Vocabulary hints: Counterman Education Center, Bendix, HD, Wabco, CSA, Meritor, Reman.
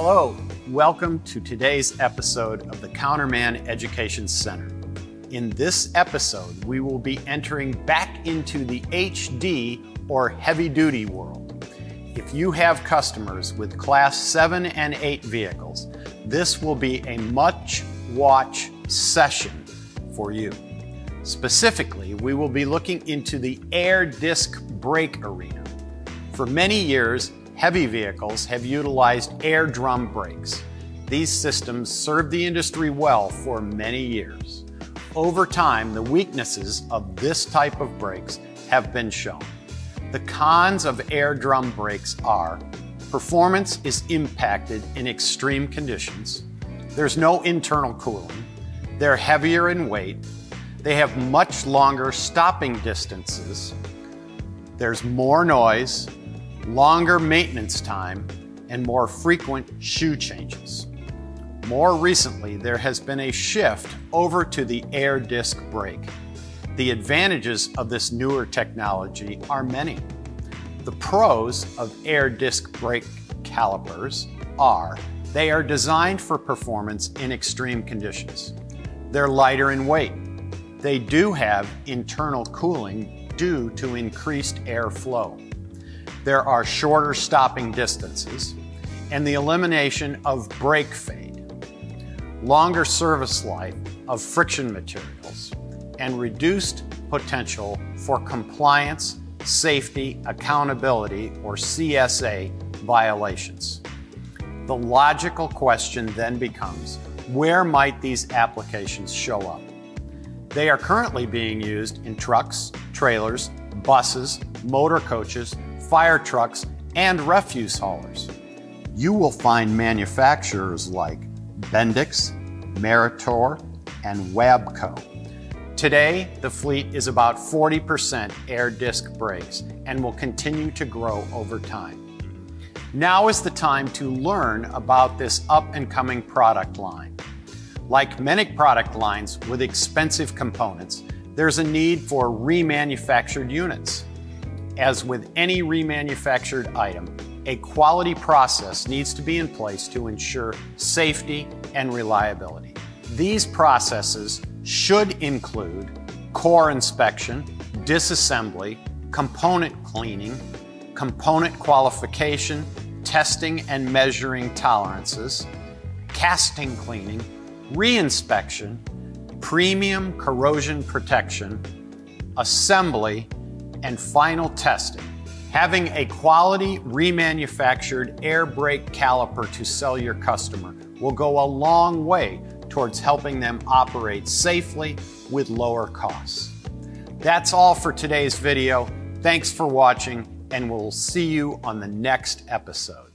Hello, welcome to today's episode of the Counterman Education Center. In this episode, we will be entering back into the HD or heavy duty world. If you have customers with class 7 and 8 vehicles, this will be a much watch session for you. Specifically, we will be looking into the air disc brake arena. For many years, heavy vehicles have utilized air drum brakes. These systems served the industry well for many years. Over time, the weaknesses of this type of brakes have been shown. The cons of air drum brakes are: performance is impacted in extreme conditions. There's no internal cooling. They're heavier in weight. They have much longer stopping distances. There's more noise, longer maintenance time, and more frequent shoe changes. More recently, there has been a shift over to the air disc brake. The advantages of this newer technology are many. The pros of air disc brake calipers are they are designed for performance in extreme conditions. They're lighter in weight. They do have internal cooling due to increased air flow. There are shorter stopping distances and the elimination of brake fade, longer service life of friction materials, and reduced potential for compliance, safety, accountability, or CSA violations. The logical question then becomes, where might these applications show up? They are currently being used in trucks, trailers, buses, motor coaches, fire trucks, and refuse haulers. You will find manufacturers like Bendix, Meritor, and Wabco. Today, the fleet is about 40% air disc brakes and will continue to grow over time. Now is the time to learn about this up-and-coming product line. Like many product lines with expensive components, there's a need for remanufactured units. As with any remanufactured item, a quality process needs to be in place to ensure safety and reliability. These processes should include core inspection, disassembly, component cleaning, component qualification, testing and measuring tolerances, casting cleaning, reinspection, premium corrosion protection, assembly, and final testing. Having a quality remanufactured air brake caliper to sell your customer will go a long way towards helping them operate safely with lower costs. That's all for today's video. Thanks for watching, and we'll see you on the next episode.